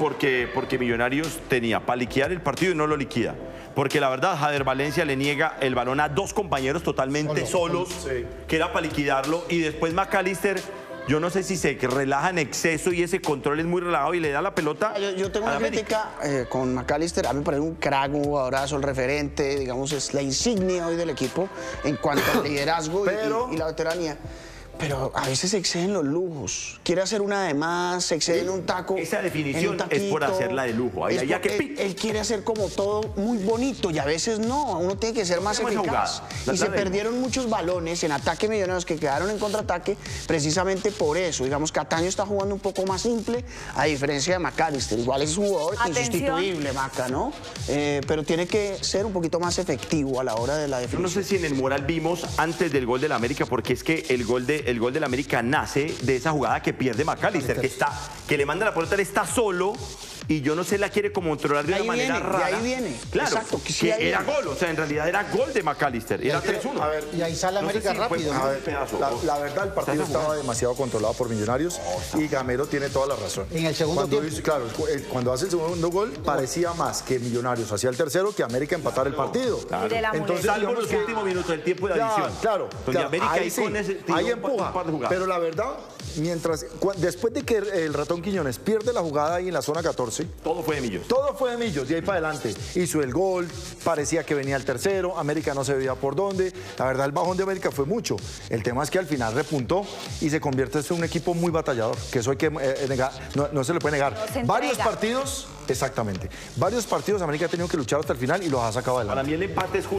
porque Millonarios tenía para liquidar el partido y no lo liquida. Porque la verdad, Jader Valencia le niega el balón a dos compañeros totalmente solos, sí, que era para liquidarlo. Y después Mac Allister, yo no sé si se relaja en exceso y ese control es muy relajado y le da la pelota. Yo tengo una crítica con Mac Allister. A mí me parece un crack, un jugadorazo, el referente, digamos, es la insignia hoy del equipo en cuanto al liderazgo pero... y la veteranía. Pero a veces se exceden los lujos. Quiere hacer una de más, se excede en un taco. Esa definición es por hacerla de lujo. Ahí, ya que... él quiere hacer como todo muy bonito y a veces no. Uno tiene que ser más eficaz. Y se perdieron muchos balones en ataque Millonarios que quedaron en contraataque precisamente por eso. Digamos, Cataño está jugando un poco más simple a diferencia de Mac Allister. Igual es un jugador insustituible, Maca, ¿no? Pero tiene que ser un poquito más efectivo a la hora de la definición. Yo no sé si en el moral vimos antes del gol de la América, porque es que el gol del América nace de esa jugada que pierde Mac Allister, que le manda la pelota, él está solo y yo no sé, la quiere como controlar de una manera rara. Ahí viene, claro, exacto, que sí, ahí era gol, o sea, en realidad era gol de Mac Allister, era 3-1. A ver, y ahí sale América rápido. A ver, la verdad, el partido estaba demasiado controlado por Millonarios y Gamero tiene toda la razón. En el segundo tiempo. Claro, cuando hace el segundo gol, parecía más que Millonarios hacía el tercero que América empatar el partido. Entonces, salvo los últimos minutos del tiempo de adición. Claro, ahí empujó. Pero la verdad, después de que el ratón Quiñones pierde la jugada ahí en la zona 14, todo fue de Millos. Todo fue de Millos, de ahí para adelante. Hizo el gol, parecía que venía el tercero, América no se veía por dónde. La verdad, el bajón de América fue mucho. El tema es que al final repuntó y se convierte en un equipo muy batallador, que eso hay que negar, no se le puede negar. Varios partidos, exactamente. Varios partidos América ha tenido que luchar hasta el final y los ha sacado adelante. Para mí el empate es justo.